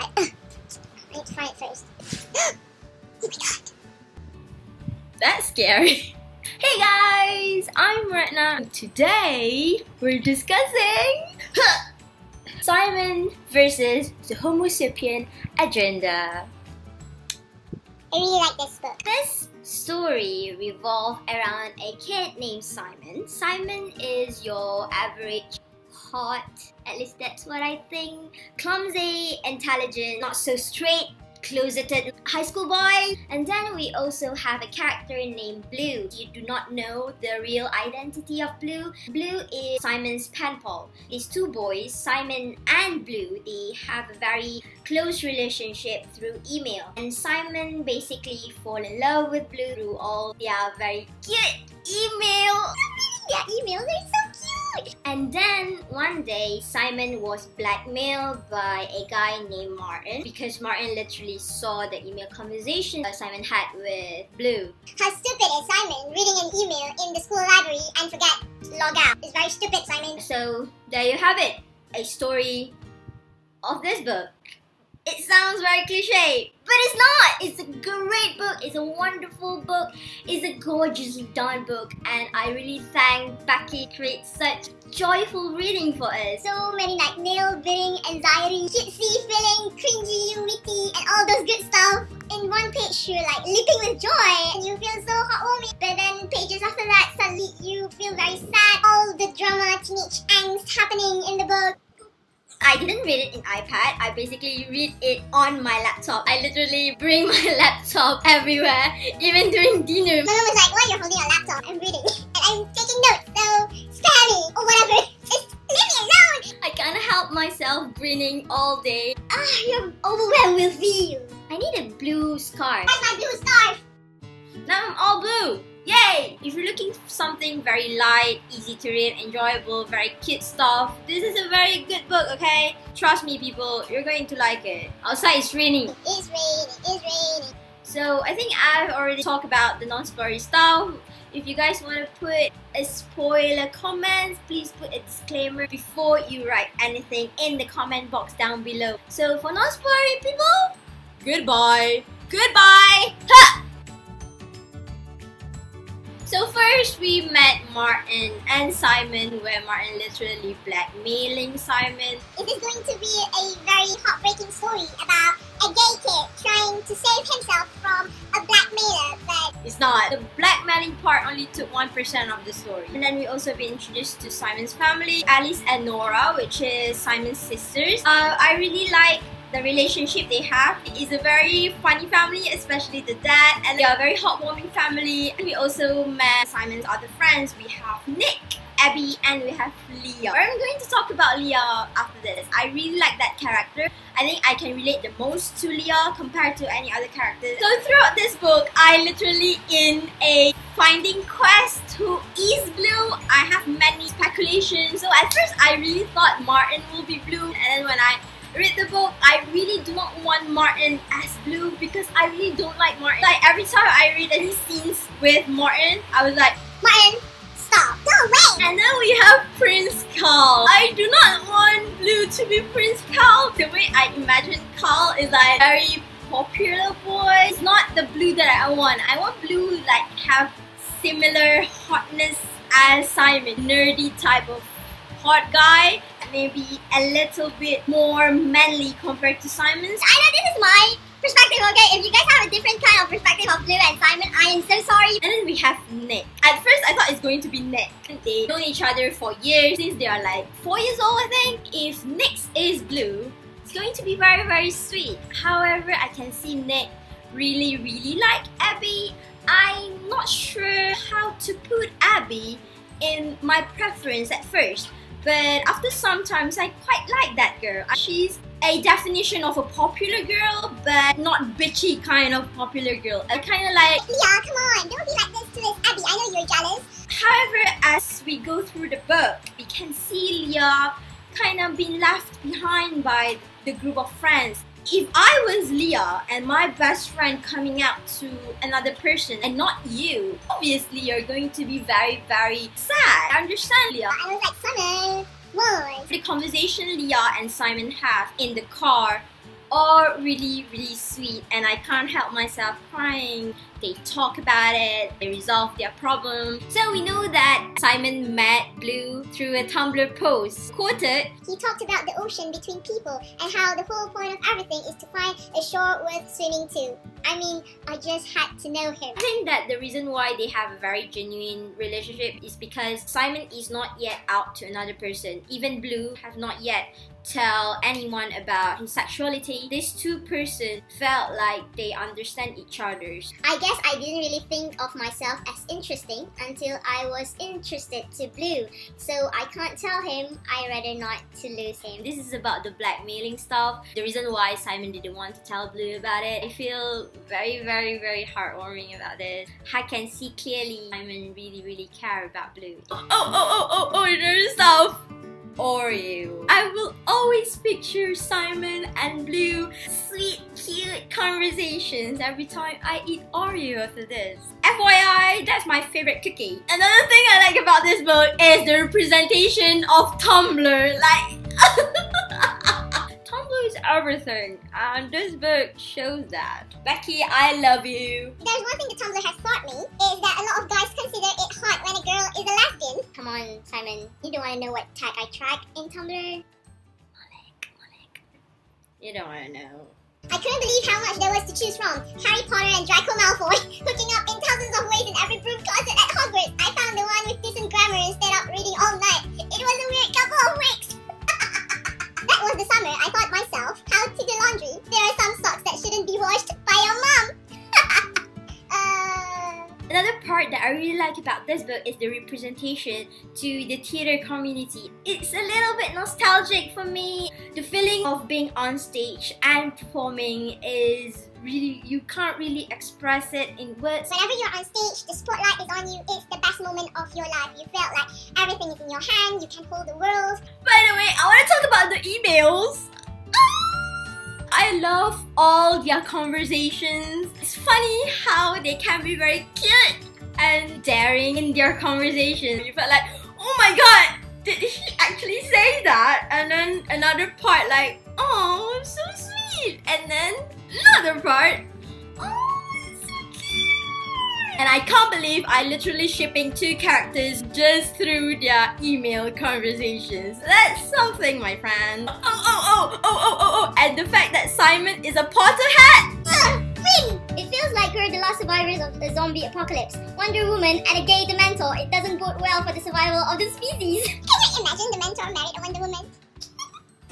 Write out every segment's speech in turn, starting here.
part. I need to find it first. Oh my god. That's scary. Hey guys, I'm Rathna. Today we're discussing Simon versus the Homo sapiens agenda. I really like this book. This story revolves around a kid named Simon. Simon is your average hot, at least that's what I think, clumsy, intelligent, not so straight, closeted high school boy. And then we also have a character named Blue. You do not know the real identity of Blue. Blue is Simon's pen pal. These two boys, Simon and Blue, they have a very close relationship through email. And Simon basically falls in love with Blue through all their very cute email. Their emails are so cute! And then one day, Simon was blackmailed by a guy named Martin because Martin literally saw the email conversation that Simon had with Blue. How stupid is Simon reading an email in the school library and forget to log out? It's very stupid, Simon. So there you have it, a story of this book. It sounds very cliché, but it's not! It's a great book, it's a wonderful book, it's a gorgeously done book, and I really thank Becky creates such joyful reading for us. So many like nail-biting, anxiety, cutesy feeling, cringy, witty, and all those good stuff. In one page, you're like leaping with joy, and you feel so heartwarming, but then pages after that, suddenly you feel very sad. All the drama, teenage angst happening in the book. I didn't read it in iPad, I basically read it on my laptop. I literally bring my laptop everywhere, even during dinner. My mom was like, why are you holding your laptop? I'm reading and I'm taking notes, so spare me or whatever. Just leave me alone! I can't help myself grinning all day. Ah, you're overwhelmed with views. I need a blue scarf. Where's my blue scarf? Now I'm all blue! Yay! If you're looking for something very light, easy to read, enjoyable, very cute stuff, this is a very good book, okay? Trust me people, you're going to like it. Outside it's raining. It's raining, it's raining. So I think I've already talked about the non-spoilery stuff. If you guys want to put a spoiler comment, please put a disclaimer before you write anything in the comment box down below. So for non-spoilery people, goodbye! Goodbye! Ha! So first we met Martin and Simon, where Martin literally blackmailing Simon. It is going to be a very heartbreaking story about a gay kid trying to save himself from a blackmailer, but it's not. The blackmailing part only took 1% of the story. And then we also been introduced to Simon's family, Alice and Nora, which is Simon's sisters. I really like the relationship they have. It is a very funny family, especially the dad, and they are a very heartwarming family. And we also met Simon's other friends. We have Nick, Abby, and we have Leah. I'm going to talk about Leah after this. I really like that character. I think I can relate the most to Leah compared to any other characters. So throughout this book, I literally in a finding quest who is Blue. I have many speculations. So at first, I really thought Martin will be Blue, and then when I read the book, I really do not want Martin as Blue because I really don't like Martin. Like every time I read any scenes with Martin, I was like, Martin, stop, go away! And then we have Prince Carl. I do not want Blue to be Prince Carl. The way I imagine Carl is like very popular boy. It's not the Blue that I want. I want Blue like have similar hotness as Simon, nerdy type of hot guy. Maybe a little bit more manly compared to Simon's. I know this is my perspective, okay? If you guys have a different kind of perspective of Blue and Simon, I am so sorry. And then we have Nick. At first, I thought it's going to be Nick. They've known each other for years, since they are like 4 years old, I think. If Nick is Blue, it's going to be very, very sweet. However, I can see Nick really, really like Abby. I'm not sure how to put Abby in my preference at first. But after some time, I quite like that girl. She's a definition of a popular girl, but not bitchy kind of popular girl. I kind of like, yeah, come on, don't be like this to this Abby. I know you're jealous. However, as we go through the book, we can see Leah kind of being left behind by the group of friends. If I was Leah and my best friend coming out to another person and not you, obviously you're going to be very, very sad. I understand, Leah. I was like, Simon, why? The conversation Leah and Simon have in the car all really, really sweet, and I can't help myself crying. They talk about it, they resolve their problem. So we know that Simon met Blue through a Tumblr post. Quoted, he talked about the ocean between people and how the whole point of everything is to find a shore worth swimming to. I mean, I just had to know him. I think that the reason why they have a very genuine relationship is because Simon is not yet out to another person. Even Blue have not yet tell anyone about his sexuality. These two persons felt like they understand each other. I guess I didn't really think of myself as interesting until I was interested to Blue. So I can't tell him, I'd rather not to lose him. This is about the blackmailing stuff. The reason why Simon didn't want to tell Blue about it. I feel very, very, very heartwarming about this. I can see clearly Simon really, really cares about Blue. There's stuff! Oreo. I will always picture Simon and Blue sweet, cute conversations every time I eat Oreo after this. FYI, that's my favorite cookie. Another thing I like about this book is the representation of Tumblr. Tumblr is everything, and this book shows that. Becky, I love you. There's one thing that Tumblr has taught me is that a lot of guys consider it hot when a girl is Alaskan. Come on, Simon. You don't want to know what tag I track in Tumblr. Malik. You don't want to know. I couldn't believe how much there was to choose from. Harry Potter and Draco Malfoy hooking up in thousands of ways in every broom closet at Hogwarts. I found the one with decent grammar instead of reading all night. It was a weird couple of weeks. That was the summer I taught myself how to do laundry. There are some socks that shouldn't be washed by your mom. Another part that I really like about this book is the representation to the theatre community. It's a little bit nostalgic for me. The feeling of being on stage and performing is really, you can't really express it in words. Whenever you're on stage, the spotlight is on you. It's the best moment of your life. You felt like everything is in your hand, you can hold the world. By the way, I want to talk about the emails. I love all their conversations. It's funny how they can be very cute and daring in their conversation. You felt like, oh my god, did he actually say that? And then another part like, oh, so sweet. And then another part, oh, so cute. And I can't believe I literally shipping two characters just through their email conversations. That's something, my friend. And the fact that Simon is a Potterhead! It feels like we're the last survivors of a zombie apocalypse. Wonder Woman and a gay Dementor. It doesn't bode well for the survival of the species. Can you imagine Dementor married a Wonder Woman?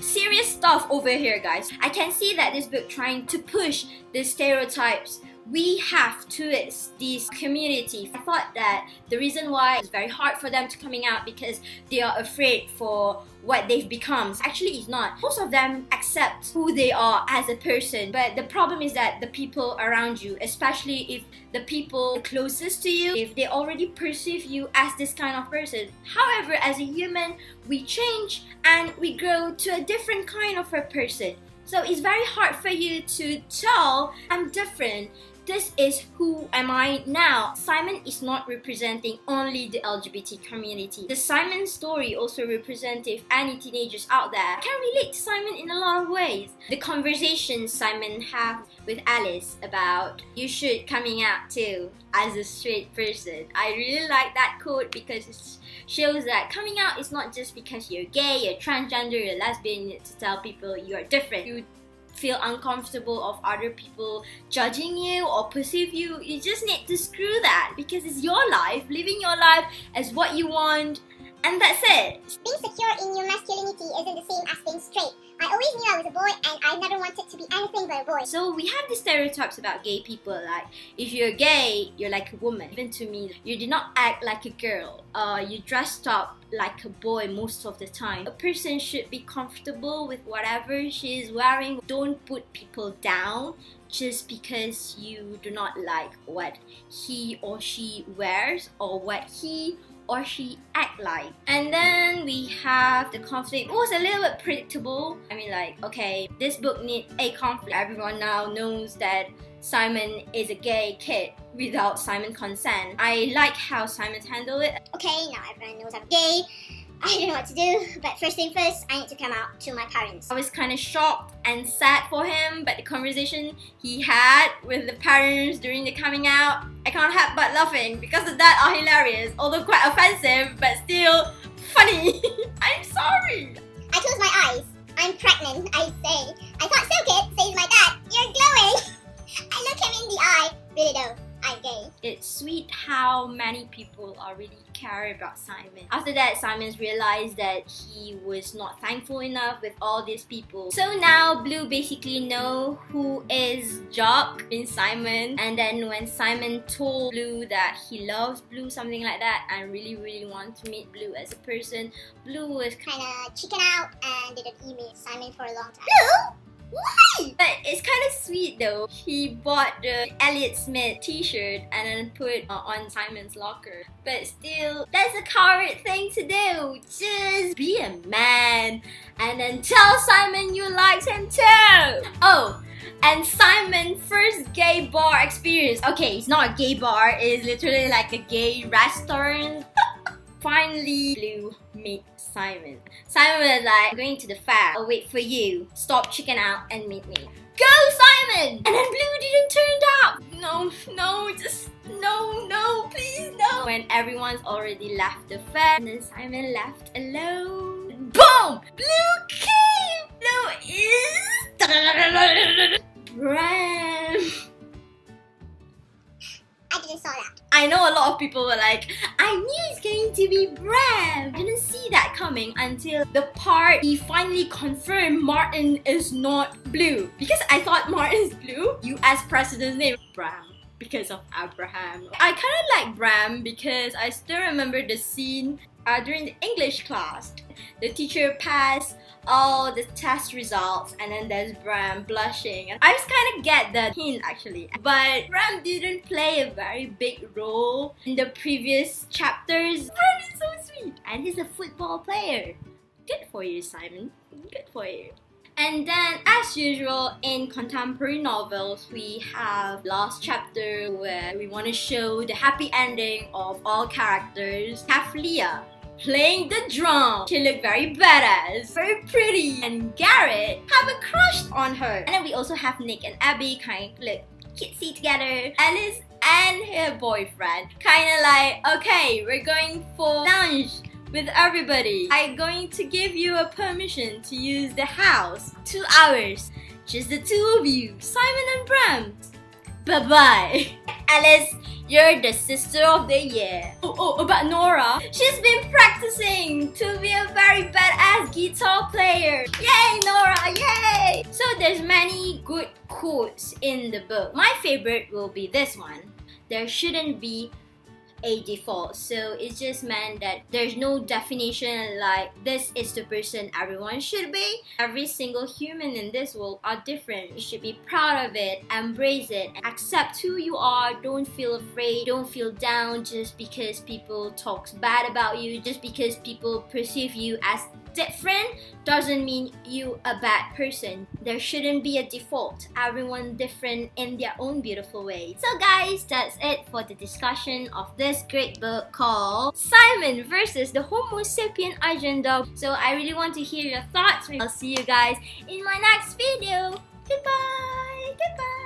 Serious stuff over here, guys. I can see that this book trying to push the stereotypes we have towards this community. I thought that the reason why it's very hard for them to coming out because they are afraid for what they've become. Actually, it's not. Most of them accept who they are as a person, but the problem is that the people around you, especially if the people closest to you, if they already perceive you as this kind of person. However, as a human, we change and we grow to a different kind of a person. So it's very hard for you to tell, I'm different. This is who am I now. Simon is not representing only the LGBT community. The Simon story also represents any teenagers out there. I can relate to Simon in a lot of ways. The conversation Simon have with Alice about you should coming out too as a straight person. I really like that quote because it shows that coming out is not just because you're gay, you're transgender, you're lesbian, to tell people you are different. You feel uncomfortable of other people judging you or perceive you. You just need to screw that because it's your life, living your life as what you want, and that's it. Being secure in your masculinity isn't the same as being straight. I always knew I was a boy and I never wanted to be anything but a boy. So we have these stereotypes about gay people, like if you're gay, you're like a woman. Even to me, you do not act like a girl. You dressed up like a boy most of the time. A person should be comfortable with whatever she is wearing. Don't put people down just because you do not like what he or she wears or what he or she act like. And then we have the conflict. It was a little bit predictable. I mean, like, okay, this book needs a conflict. Everyone now knows that Simon is a gay kid without Simon's consent. I like how Simon handled it. Okay, now everyone knows I'm gay. I don't know what to do, but first thing first, I need to come out to my parents. I was kind of shocked and sad for him, but the conversation he had with the parents during the coming out, I can't help but laughing because the dad are hilarious, although quite offensive, but still funny. I'm sorry. I close my eyes. I'm pregnant, I say. I thought so, kid, says my dad. You're glowing. I look him in the eye. Really though, I'm gay. It's sweet how many people are really care about Simon. After that, Simon's realized that he was not thankful enough with all these people. So now Blue basically know who is Jock in Simon. And then when Simon told Blue that he loves Blue, something like that, and really want to meet Blue as a person, Blue was kinda chicken out and didn't email Simon for a long time. Blue? Why? But it's kind of sweet though. He bought the Elliot Smith t-shirt and then put on Simon's locker. But still, that's a coward thing to do. Just be a man and then tell Simon you liked him too. Oh, and Simon's first gay bar experience. Okay, it's not a gay bar. It's literally like a gay restaurant. Finally, Blue meet Simon. Simon was like, I'm going to the fair. I'll wait for you. Stop chicken out and meet me. Go, Simon! And then Blue didn't turn up. No, please, no. When everyone's already left the fair, and then Simon left alone. Boom! Blue came! Blue is... Bram. I didn't saw that. I know a lot of people were like, I knew it's going to be Bram. I didn't see that coming until the part he finally confirmed Martin is not Blue. Because I thought Martin's Blue, US President's name, Bram. Because of Abraham. I kind of like Bram because I still remember the scene during the English class. The teacher passed all the test results and then there's Bram blushing. I just kind of get the hint actually. But Bram didn't play a very big role in the previous chapters. Bram is so sweet. And he's a football player. Good for you, Simon. Good for you. And then, as usual, in contemporary novels, we have last chapter where we want to show the happy ending of all characters. Kathlia playing the drum. She looked very badass, very pretty. And Garrett have a crush on her. And then we also have Nick and Abby kind of look cutesy together. Alice and her boyfriend kind of like, okay, we're going for lunch with everybody. I'm going to give you a permission to use the house. 2 hours. Just the two of you, Simon and Bram. Bye-bye. Alice, you're the sister of the year. Oh, about Nora. She's been practicing to be a very badass guitar player. Yay, Nora, yay! So there's many good quotes in the book. My favorite will be this one. There shouldn't be a default, so it just meant that there's no definition like this is the person everyone should be. Every single human in this world are different. You should be proud of it, embrace it, accept who you are. Don't feel afraid, don't feel down just because people talk bad about you, just because people perceive you as different doesn't mean you a bad person. There shouldn't be a default. Everyone different in their own beautiful way. So guys, that's it for the discussion of this great book called Simon versus the Homo sapiens agenda. So I really want to hear your thoughts. I'll see you guys in my next video. Goodbye. Goodbye.